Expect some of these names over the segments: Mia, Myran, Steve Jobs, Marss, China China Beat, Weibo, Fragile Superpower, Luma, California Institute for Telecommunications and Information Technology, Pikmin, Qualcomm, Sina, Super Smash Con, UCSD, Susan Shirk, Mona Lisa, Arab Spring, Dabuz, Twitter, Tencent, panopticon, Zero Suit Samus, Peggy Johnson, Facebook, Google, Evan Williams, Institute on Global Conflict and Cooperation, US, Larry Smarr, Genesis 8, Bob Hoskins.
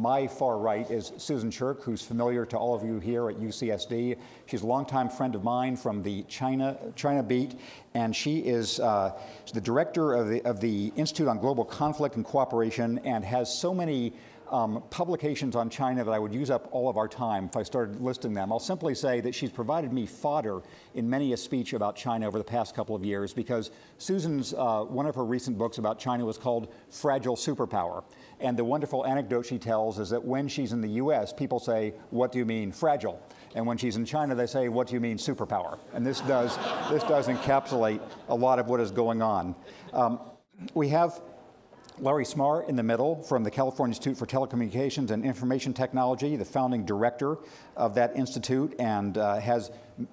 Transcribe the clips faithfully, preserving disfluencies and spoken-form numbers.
My far right is Susan Shirk, who's familiar to all of you here at U C S D. She's a longtime friend of mine from the China China Beat, and she is uh, the director of the, of the Institute on Global Conflict and Cooperation, and has so many Um, publications on China that I would use up all of our time if I started listing them. I'll simply say that she's provided me fodder in many a speech about China over the past couple of years, because Susan's, uh, one of her recent books about China was called Fragile Superpower. And the wonderful anecdote she tells is that when she's in the U S, people say, "What do you mean fragile?" And when she's in China, they say, "What do you mean superpower?" And this does, this does encapsulate a lot of what is going on. Um, we have Larry Smarr in the middle from the California Institute for Telecommunications and Information Technology, the founding director of that institute, and uh, has,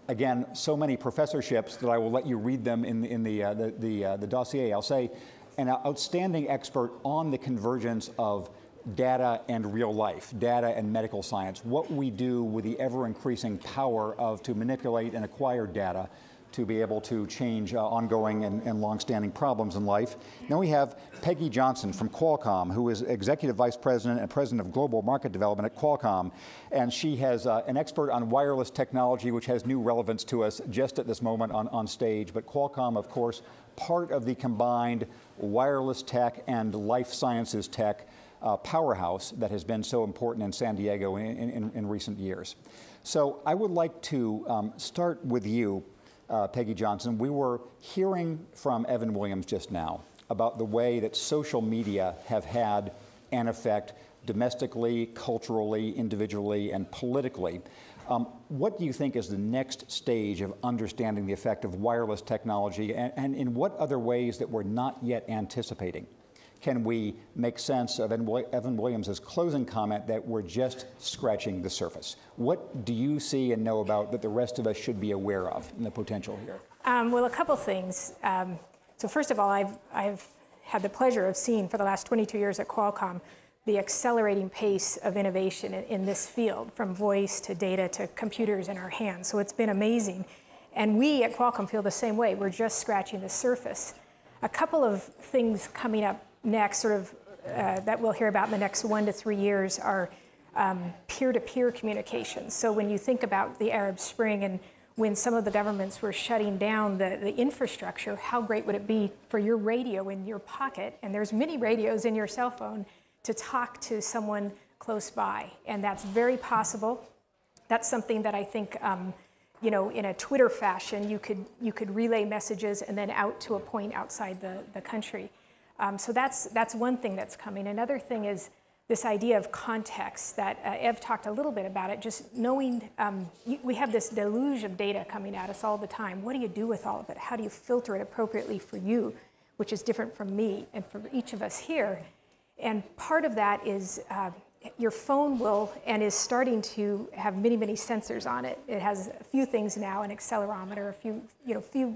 again, so many professorships that I will let you read them in, in the, uh, the, the, uh, the dossier. I'll say an outstanding expert on the convergence of data and real life, data and medical science, what we do with the ever-increasing power of to manipulate and acquire data to be able to change uh, ongoing and, and long-standing problems in life. Now we have Peggy Johnson from Qualcomm, who is Executive Vice President and President of Global Market Development at Qualcomm. And she has uh, an expert on wireless technology, which has new relevance to us just at this moment on, on stage. But Qualcomm, of course, part of the combined wireless tech and life sciences tech uh, powerhouse that has been so important in San Diego in, in, in recent years. So I would like to um, start with you, Uh, Peggy Johnson. We were hearing from Evan Williams just now about the way that social media have had an effect domestically, culturally, individually, and politically. Um, what do you think is the next stage of understanding the effect of wireless technology, and, and in what other ways that we're not yet anticipating can we make sense of Evan Williams' closing comment that we're just scratching the surface? What do you see and know about that the rest of us should be aware of in the potential here? Um, well, a couple things. Um, so first of all, I've, I've had the pleasure of seeing for the last twenty-two years at Qualcomm the accelerating pace of innovation in, in this field, from voice to data to computers in our hands. So it's been amazing. And we at Qualcomm feel the same way. We're just scratching the surface. A couple of things coming up next, sort of, uh, that we'll hear about in the next one to three years are um, peer-to-peer communications. So when you think about the Arab Spring and when some of the governments were shutting down the, the infrastructure, how great would it be for your radio in your pocket, and there's many radios in your cell phone, to talk to someone close by? And that's very possible. That's something that I think, um, you know, in a Twitter fashion, you could, you could relay messages and then out to a point outside the, the country. Um, so that's, that's one thing that's coming. Another thing is this idea of context that uh, Ev talked a little bit about it, just knowing um, you, we have this deluge of data coming at us all the time. What do you do with all of it? How do you filter it appropriately for you, which is different from me and from each of us here? And part of that is uh, your phone will and is starting to have many, many sensors on it. It has a few things now, an accelerometer, a few, you know, few,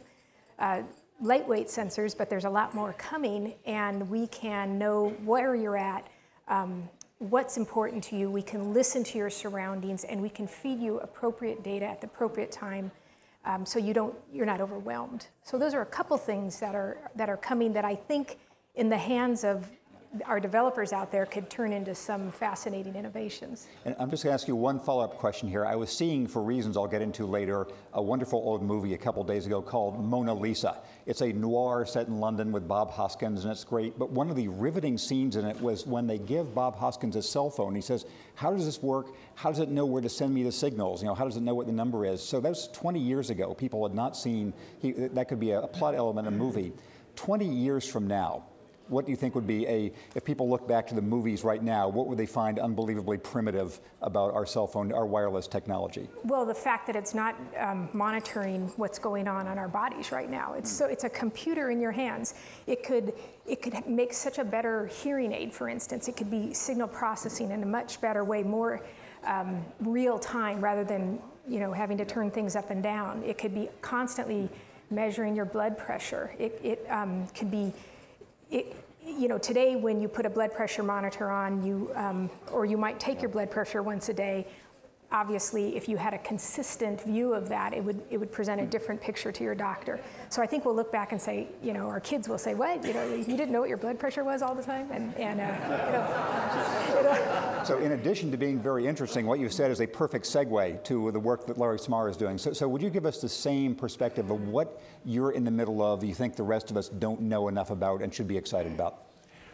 uh, lightweight sensors, but there's a lot more coming, and we can know where you're at, um, what's important to you, we can listen to your surroundings, and we can feed you appropriate data at the appropriate time, um, so you don't, you're not overwhelmed. So those are a couple things that are, that are coming that I think in the hands of our developers out there could turn into some fascinating innovations. And I'm just going to ask you one follow-up question here. I was seeing, for reasons I'll get into later, a wonderful old movie a couple days ago called Mona Lisa. It's a noir set in London with Bob Hoskins, and it's great. But one of the riveting scenes in it was when they give Bob Hoskins his cell phone. He says, "How does this work? How does it know where to send me the signals? You know, how does it know what the number is?" So that was twenty years ago. People had not seen, he, that could be a plot element in a movie. twenty years from now, what do you think would be a, if people look back to the movies right now, what would they find unbelievably primitive about our cell phone, our wireless technology? Well, the fact that it's not um, monitoring what's going on on our bodies right now. It's, so it's a computer in your hands. It could, it could make such a better hearing aid, for instance. It could be signal processing in a much better way, more um, real time, rather than, you know, having to turn things up and down. It could be constantly measuring your blood pressure. It, it um, could be, It, you know, today when you put a blood pressure monitor on, you, um, or you might take your blood pressure once a day, obviously, if you had a consistent view of that, it would, it would present a different picture to your doctor. So I think we'll look back and say, you know, our kids will say, what? You know, you didn't know what your blood pressure was all the time? And, and uh, you know. So in addition to being very interesting, what you've said is a perfect segue to the work that Larry Smarr is doing. So, so would you give us the same perspective of what you're in the middle of that you think the rest of us don't know enough about and should be excited about?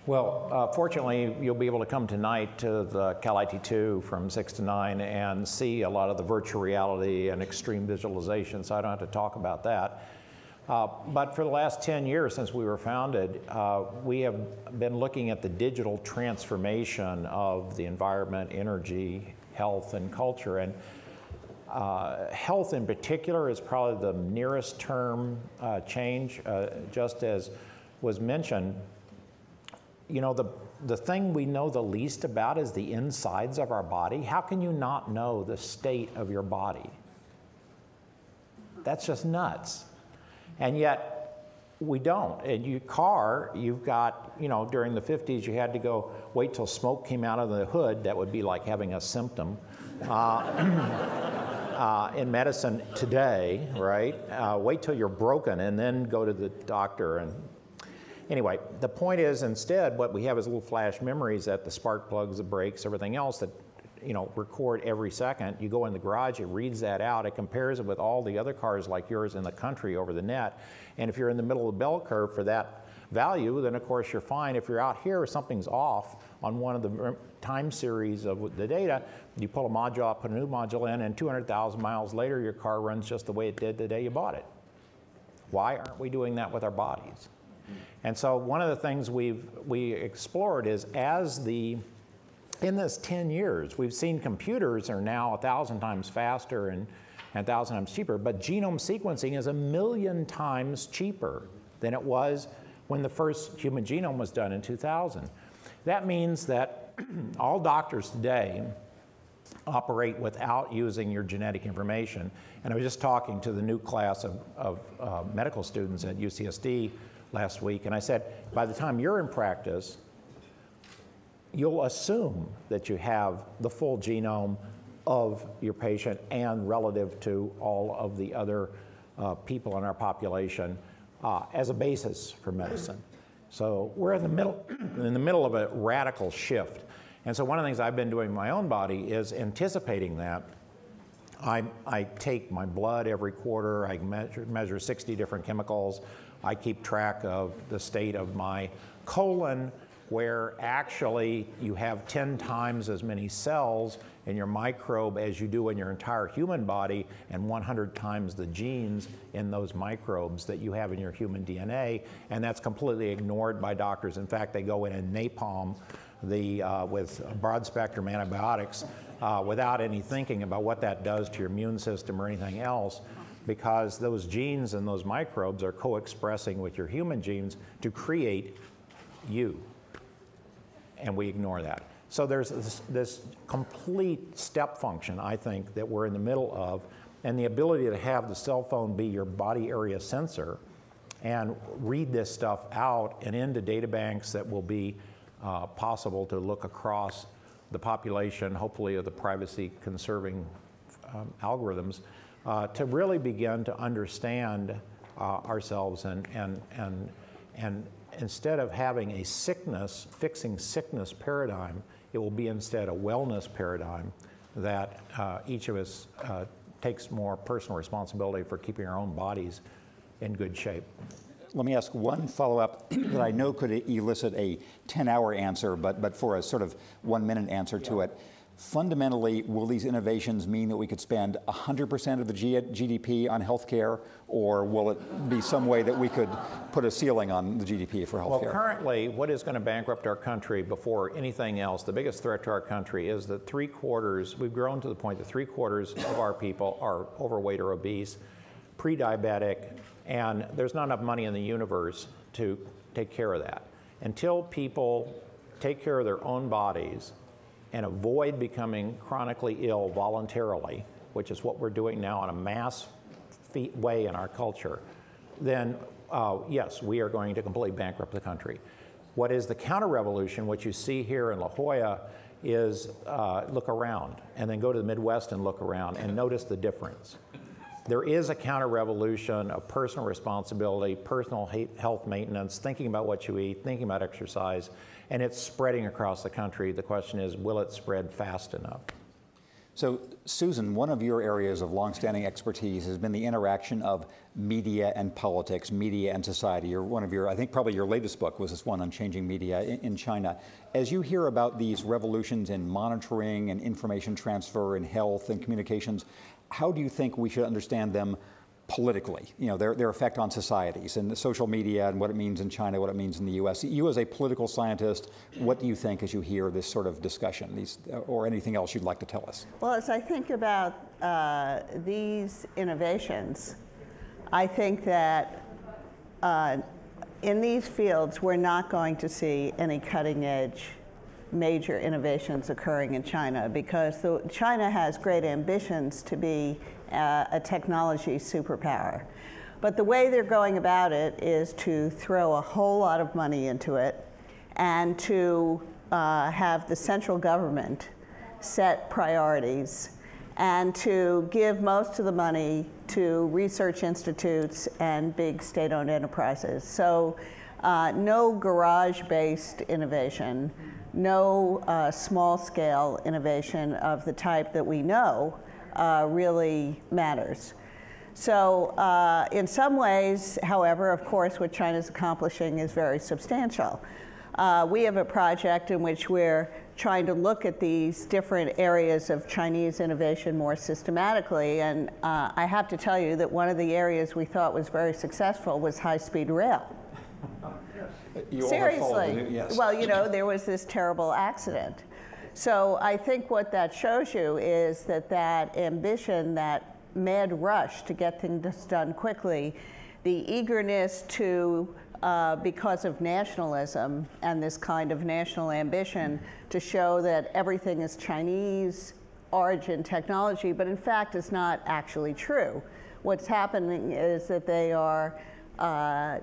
Well, uh, fortunately, you'll be able to come tonight to the Cal I T two from six to nine and see a lot of the virtual reality and extreme visualization, so I don't have to talk about that. Uh, but for the last ten years since we were founded, uh, we have been looking at the digital transformation of the environment, energy, health, and culture. And uh, health in particular is probably the nearest term uh, change, uh, just as was mentioned. You know, the, the thing we know the least about is the insides of our body. How can you not know the state of your body? That's just nuts. And yet, we don't. In your car, you've got, you know, during the fifties, you had to go wait till smoke came out of the hood. That would be like having a symptom. Uh, uh, in medicine today, right? Uh, wait till you're broken and then go to the doctor. And anyway, the point is, instead, what we have is little flash memories that the spark plugs, the brakes, everything else that, you know, record every second. You go in the garage, it reads that out, it compares it with all the other cars like yours in the country over the net. And if you're in the middle of the bell curve for that value, then of course you're fine. If you're out here, something's off on one of the time series of the data, you pull a module out, put a new module in, and two hundred thousand miles later, your car runs just the way it did the day you bought it. Why aren't we doing that with our bodies? And so one of the things we've we explored is as the, in this ten years, we've seen computers are now a thousand times faster and, and a thousand times cheaper, but genome sequencing is a million times cheaper than it was when the first human genome was done in two thousand. That means that all doctors today operate without using your genetic information. And I was just talking to the new class of, of uh, medical students at U C S D last week, and I said, by the time you're in practice, you'll assume that you have the full genome of your patient and relative to all of the other uh, people in our population uh, as a basis for medicine. So we're in the middle, in the middle of a radical shift. And so one of the things I've been doing in my own body is anticipating that. I, I take my blood every quarter, I measure, measure sixty different chemicals, I keep track of the state of my colon, where actually you have ten times as many cells in your microbe as you do in your entire human body, and one hundred times the genes in those microbes that you have in your human D N A, and that's completely ignored by doctors. In fact, they go in and napalm the, uh, with broad-spectrum antibiotics uh, without any thinking about what that does to your immune system or anything else, because those genes and those microbes are co-expressing with your human genes to create you. And we ignore that. So there's this, this complete step function, I think, that we're in the middle of, and the ability to have the cell phone be your body area sensor and read this stuff out and into data banks that will be uh, possible to look across the population, hopefully of the privacy-conserving um, algorithms, Uh, to really begin to understand uh, ourselves and, and, and, and instead of having a sickness, fixing sickness paradigm, it will be instead a wellness paradigm that uh, each of us uh, takes more personal responsibility for keeping our own bodies in good shape. Let me ask one follow-up that I know could elicit a ten-hour answer, but, but for a sort of one-minute answer to it. Fundamentally, will these innovations mean that we could spend one hundred percent of the G D P on healthcare, or will it be some way that we could put a ceiling on the G D P for healthcare? Well, currently, what is going to bankrupt our country before anything else, the biggest threat to our country is that three quarters, we've grown to the point that three quarters of our people are overweight or obese, pre-diabetic, and there's not enough money in the universe to take care of that. Until people take care of their own bodies and avoid becoming chronically ill voluntarily, which is what we're doing now in a mass way in our culture, then uh, yes, we are going to completely bankrupt the country. What is the counter-revolution, what you see here in La Jolla, is uh, look around, and then go to the Midwest and look around and notice the difference. There is a counter-revolution of personal responsibility, personal health maintenance, thinking about what you eat, thinking about exercise, and it's spreading across the country. The question is, will it spread fast enough? So, Susan, one of your areas of longstanding expertise has been the interaction of media and politics, media and society. You're one of your, I think probably your latest book was this one on changing media in China. As you hear about these revolutions in monitoring and information transfer and health and communications, how do you think we should understand them politically? You know, their, their effect on societies and the social media and what it means in China, what it means in the U S. You as a political scientist, what do you think as you hear this sort of discussion, these, or anything else you'd like to tell us? Well, as I think about uh, these innovations, I think that uh, in these fields, we're not going to see any cutting edge major innovations occurring in China, because the, China has great ambitions to be uh, a technology superpower. But the way they're going about it is to throw a whole lot of money into it and to uh, have the central government set priorities and to give most of the money to research institutes and big state-owned enterprises. So uh, no garage-based innovation. No uh, small-scale innovation of the type that we know uh, really matters. So uh, in some ways, however, of course, what China's accomplishing is very substantial. Uh, we have a project in which we're trying to look at these different areas of Chinese innovation more systematically. And uh, I have to tell you that one of the areas we thought was very successful was high-speed rail. You Seriously. Yes. Well, you know, there was this terrible accident. So I think what that shows you is that that ambition, that mad rush to get things done quickly, the eagerness to, uh, because of nationalism and this kind of national ambition to show that everything is Chinese origin technology, but in fact it's not actually true. What's happening is that they are uh,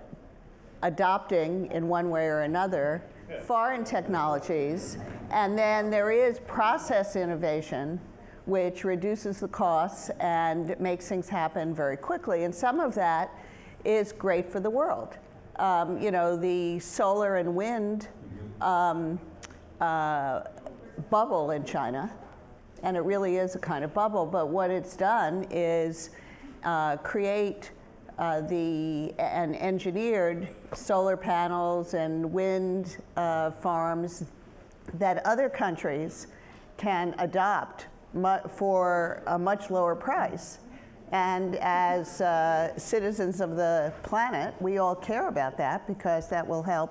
adopting, in one way or another, foreign technologies. And then there is process innovation, which reduces the costs and makes things happen very quickly. And some of that is great for the world. Um, you know, the solar and wind um, uh, bubble in China, and it really is a kind of bubble, but what it's done is uh, create Uh, the and engineered solar panels and wind uh, farms that other countries can adopt mu for a much lower price. And as uh, citizens of the planet, we all care about that, because that will help,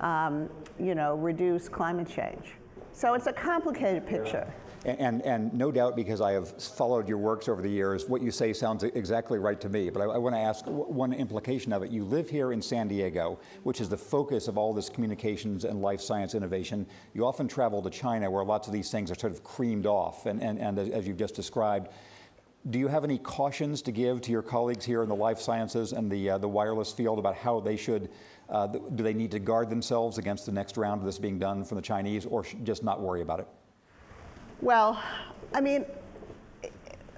um, you know, reduce climate change. So it's a complicated picture. Yeah. And, and no doubt, because I have followed your works over the years, what you say sounds exactly right to me. But I, I want to ask one implication of it. You live here in San Diego, which is the focus of all this communications and life science innovation. You often travel to China, where lots of these things are sort of creamed off, and, and, and as you've just described. Do you have any cautions to give to your colleagues here in the life sciences and the, uh, the wireless field about how they should, uh, do they need to guard themselves against the next round of this being done from the Chinese, or just not worry about it? Well, I mean,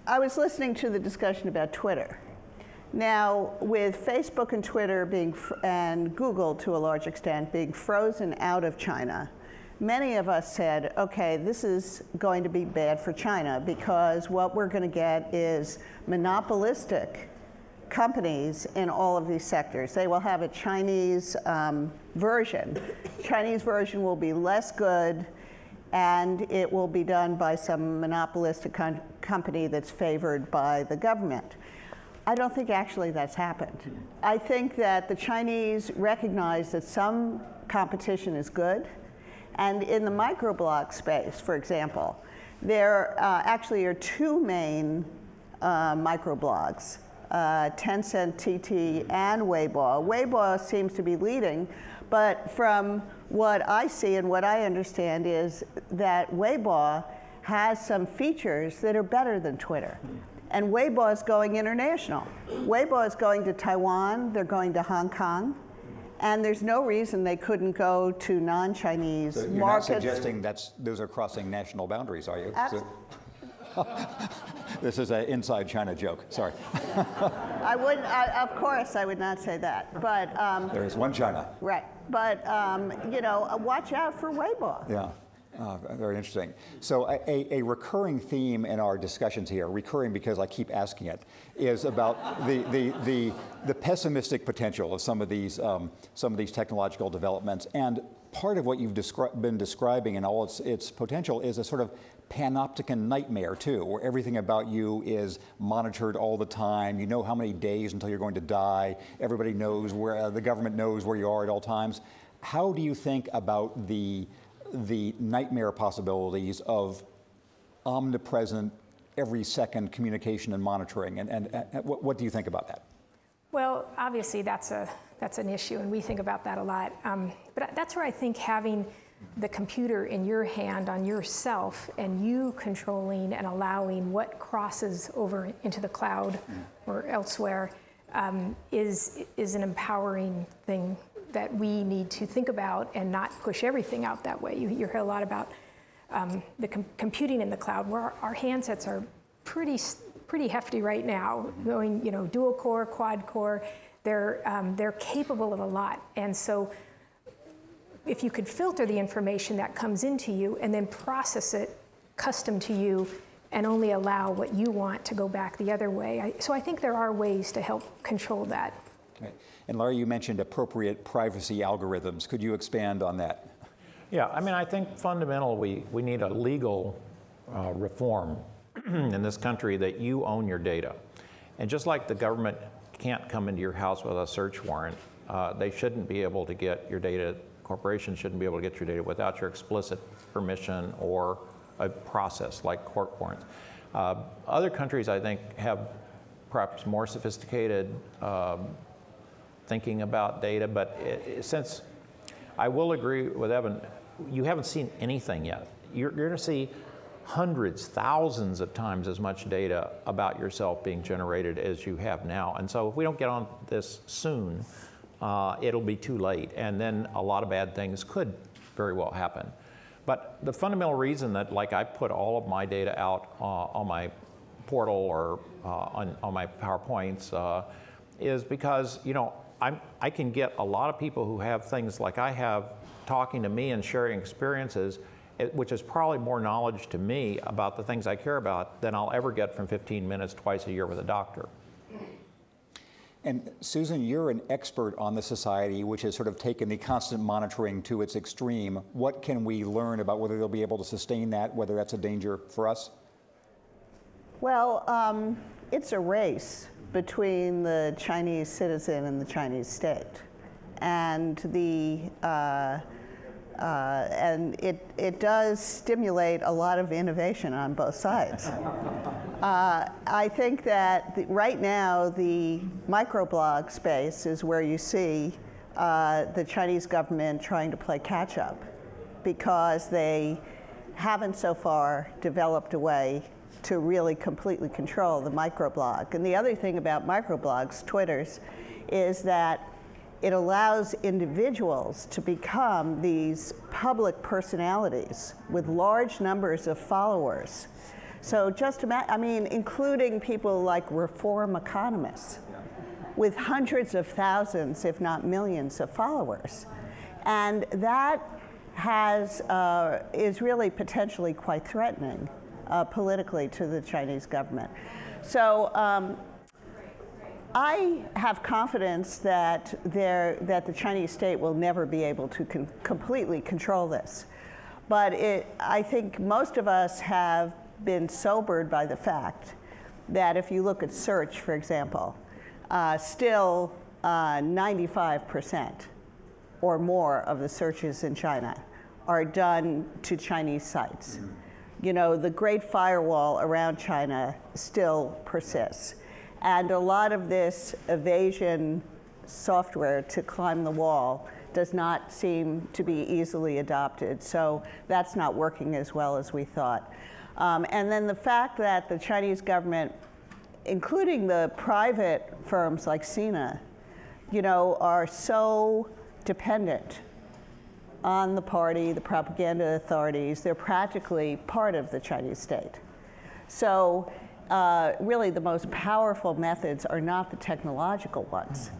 I was listening to the discussion about Twitter. Now, with Facebook and Twitter being, and Google to a large extent, being frozen out of China, many of us said, okay, this is going to be bad for China, because what we're going to get is monopolistic companies in all of these sectors. They will have a Chinese um, version. Chinese version will be less good, and it will be done by some monopolistic com company that's favored by the government. I don't think actually that's happened. I think that the Chinese recognize that some competition is good. And in the microblog space, for example, there uh, actually are two main uh, microblogs, uh, Tencent, T T, and Weibo. Weibo seems to be leading, but from what I see and what I understand is that Weibo has some features that are better than Twitter. And Weibo is going international. Weibo is going to Taiwan, they're going to Hong Kong, And there's no reason they couldn't go to non-Chinese markets. So you're not suggesting that's, those are crossing national boundaries, are you? Absolutely. So, this is an inside China joke, sorry. I wouldn't, I, of course, I would not say that, but... Um, there is one China. Right, but, um, you know, watch out for Weibo. Yeah. Uh, very interesting. So a, a recurring theme in our discussions here, recurring because I keep asking it, is about the, the, the, the pessimistic potential of some of these, um, some of these technological developments. And part of what you've descri- been describing in all its, its potential is a sort of panopticon nightmare, too, where everything about you is monitored all the time. You know how many days until you're going to die. Everybody knows where, uh, the government knows where you are at all times. How do you think about the the nightmare possibilities of omnipresent, every second communication and monitoring? And, and, and what, what do you think about that? Well, obviously that's, a, that's an issue, and we think about that a lot. Um, but that's where I think having the computer in your hand on yourself and you controlling and allowing what crosses over into the cloud mm. or elsewhere um, is, is an empowering thing that we need to think about and not push everything out that way. You, you hear a lot about um, the com computing in the cloud, where our, our handsets are pretty pretty hefty right now, going, you know, dual core, quad core. They're, um, they're capable of a lot. And so if you could filter the information that comes into you and then process it custom to you and only allow what you want to go back the other way. I, so I think there are ways to help control that. Okay. And Larry, you mentioned appropriate privacy algorithms. Could you expand on that? Yeah, I mean, I think fundamentally we, we need a legal uh, reform in this country that you own your data. And just like the government can't come into your house with a search warrant, uh, they shouldn't be able to get your data, corporations shouldn't be able to get your data without your explicit permission or a process like court warrants. Uh, other countries, I think, have perhaps more sophisticated uh, thinking about data, but it, it, since I will agree with Evan, you haven't seen anything yet. You're, you're going to see hundreds, thousands of times as much data about yourself being generated as you have now. And so if we don't get on this soon, uh, it'll be too late. And then a lot of bad things could very well happen. But the fundamental reason that, like, I put all of my data out uh, on my portal or uh, on, on my PowerPoints uh, is because, you know, I'm, I can get a lot of people who have things like I have talking to me and sharing experiences, which is probably more knowledge to me about the things I care about than I'll ever get from fifteen minutes twice a year with a doctor. And Susan, you're an expert on the society which has sort of taken the constant monitoring to its extreme. What can we learn about whether they'll be able to sustain that, whether that's a danger for us? Well, um, it's a race between the Chinese citizen and the Chinese state, and the uh, uh, and it it does stimulate a lot of innovation on both sides. uh, I think that the, right now the microblog space is where you see uh, the Chinese government trying to play catch up, because they haven't so far developed a way to really completely control the microblog. And the other thing about microblogs, Twitters, is that it allows individuals to become these public personalities with large numbers of followers. So just imagine, I mean, including people like reform economists with hundreds of thousands, if not millions, of followers. And that has, uh, is really potentially quite threatening. Uh, politically to the Chinese government. So um, I have confidence that, there, that the Chinese state will never be able to con completely control this. But it, I think most of us have been sobered by the fact that if you look at search, for example, uh, still uh, ninety-five percent or more of the searches in China are done to Chinese sites. Mm-hmm. You know, the great firewall around China still persists. And a lot of this evasion software to climb the wall does not seem to be easily adopted. So that's not working as well as we thought. Um, and then the fact that the Chinese government, including the private firms like Sina, you know, are so dependent on the party, the propaganda authorities. They're practically part of the Chinese state. So uh, really the most powerful methods are not the technological ones.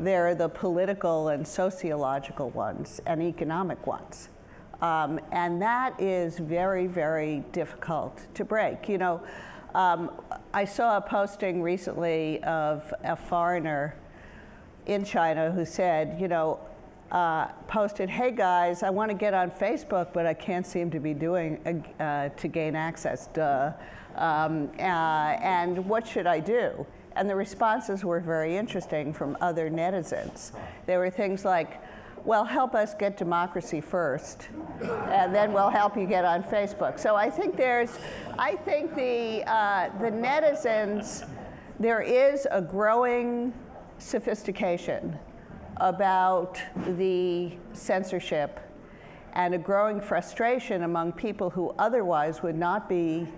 They're the political and sociological ones and economic ones. Um, and that is very, very difficult to break. You know, um, I saw a posting recently of a foreigner in China who said, you know, uh, posted, "Hey guys, I want to get on Facebook, but I can't seem to be doing uh, to gain access. Duh. Um, uh, and what should I do?" And the responses were very interesting from other netizens. There were things like, "Well, help us get democracy first, and then we'll help you get on Facebook." So I think there's, I think the uh, the netizens, there is a growing sophistication about the censorship, and a growing frustration among people who otherwise would not be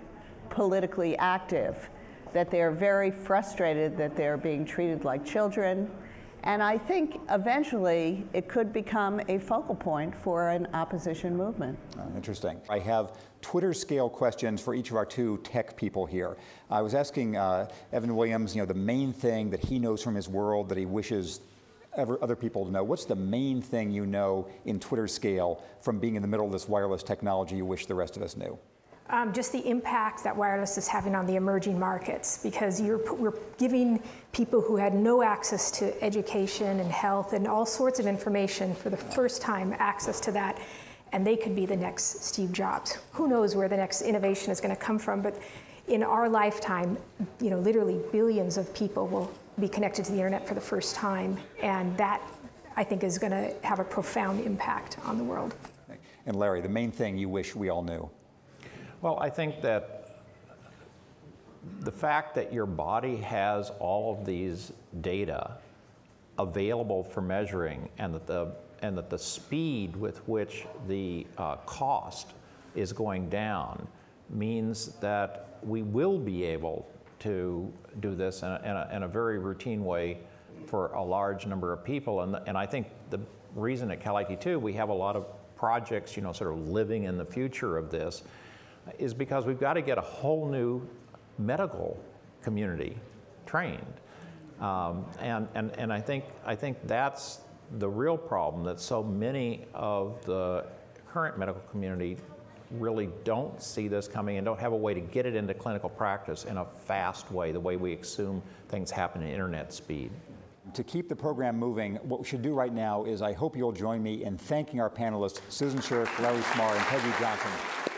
politically active, that they are very frustrated that they are being treated like children. And I think eventually it could become a focal point for an opposition movement. Oh, interesting. I have Twitter-scale questions for each of our two tech people here. I was asking uh, Evan Williams, you know, the main thing that he knows from his world that he wishes ever other people to know. What's the main thing you know in Twitter-scale from being in the middle of this wireless technology you wish the rest of us knew? Um, just the impact that wireless is having on the emerging markets, because you're, we're giving people who had no access to education and health and all sorts of information for the first time access to that, and they could be the next Steve Jobs. Who knows where the next innovation is going to come from, but in our lifetime, you know, literally billions of people will be connected to the internet for the first time, and that, I think, is going to have a profound impact on the world. And Larry, the main thing you wish we all knew? Well, I think that the fact that your body has all of these data available for measuring, and that the, and that the speed with which the uh, cost is going down means that we will be able to do this in a, in a, in a very routine way for a large number of people. And, the, and I think the reason at Cal I T two we have a lot of projects, you know, sort of living in the future of this, is because we've got to get a whole new medical community trained. Um, and, and, and I think, I think that's the real problem, that so many of the current medical community really don't see this coming and don't have a way to get it into clinical practice in a fast way, the way we assume things happen at internet speed. To keep the program moving, what we should do right now is I hope you'll join me in thanking our panelists, Susan Shirk, Larry Smarr, and Peggy Johnson.